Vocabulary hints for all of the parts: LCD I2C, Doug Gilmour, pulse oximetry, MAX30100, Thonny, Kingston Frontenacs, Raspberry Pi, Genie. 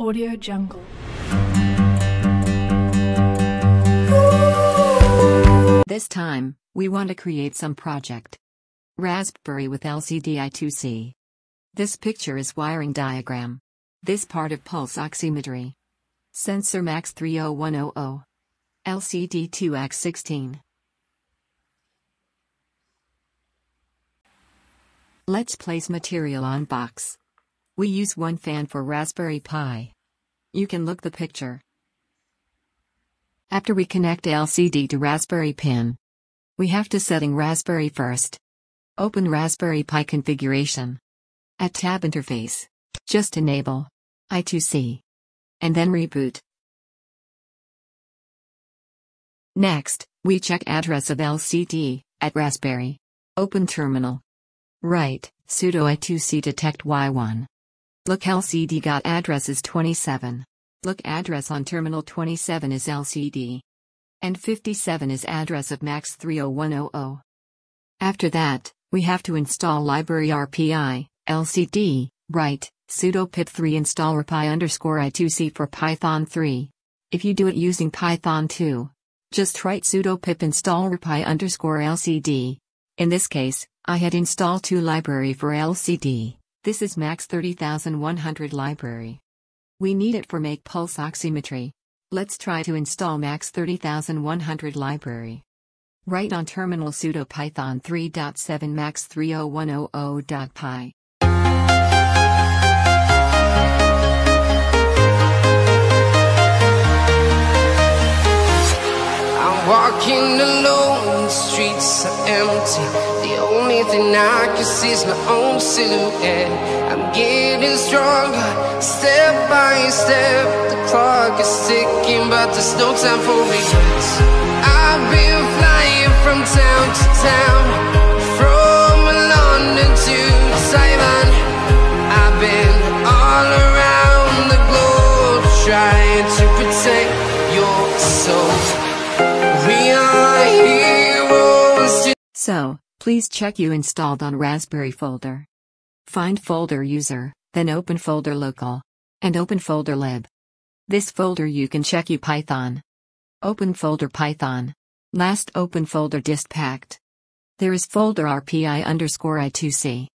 Audio Jungle. This time, we want to create some project. Raspberry with LCD I2C. This picture is wiring diagram. This part of pulse oximetry. Sensor MAX30100. LCD 2x16. Let's place material on box. We use one fan for Raspberry Pi. You can look the picture. After we connect LCD to Raspberry pin, we have to setting Raspberry first. Open Raspberry Pi configuration. At tab interface, just enable I2C. And then reboot. Next, we check address of LCD at Raspberry. Open terminal. Write sudo I2C detect Y1. Look LCD got address is 27. Look address on terminal 27 is LCD. And 57 is address of MAX30100. After that, we have to install library RPI, LCD, write, sudo pip3 install rpi_i2c for Python 3. If you do it using Python 2, just write sudo pip install rpi_lcd. In this case, I had installed two library for LCD. This is MAX30100 library. We need it for make pulse oximetry. Let's try to install MAX30100 library. Write on terminal sudo python 3.7 max30100.py. I'm walking alone, the streets are empty. The only thing I can see is my own silhouette. I'm getting stronger, step by step. The clock is ticking, but there's no time for me. I've been flying from town to town, from London to Taiwan. I've been all around the globe, trying to protect your soul. We are heroes. So, please check you installed on Raspberry folder. Find folder user, then open folder local. And open folder lib. This folder you can check you Python. Open folder Python. Last open folder dist packed. There is folder rpi_i2c.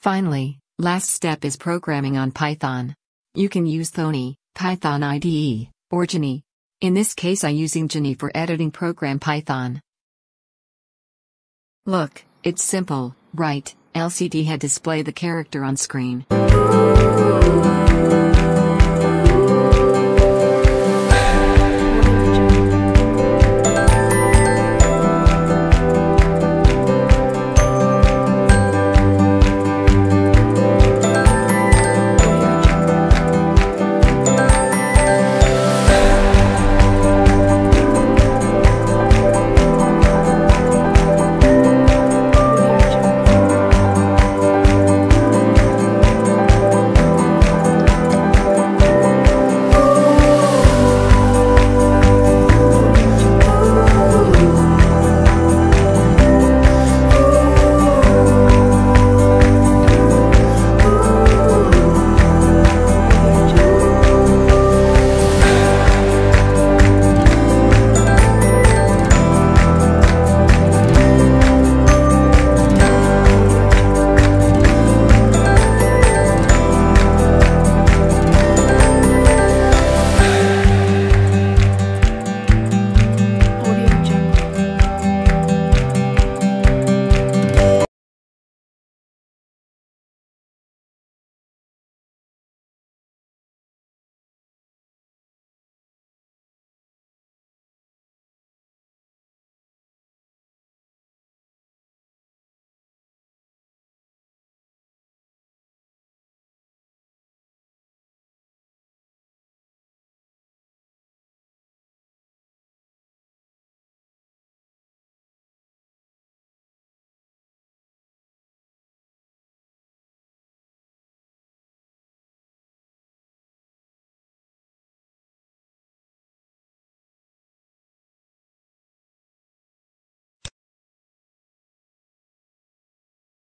Finally, last step is programming on Python. You can use Thonny, Python IDE, or Genie. In this case I'm using Genie for editing program Python. Look, it's simple, right? LCD had display the character on screen.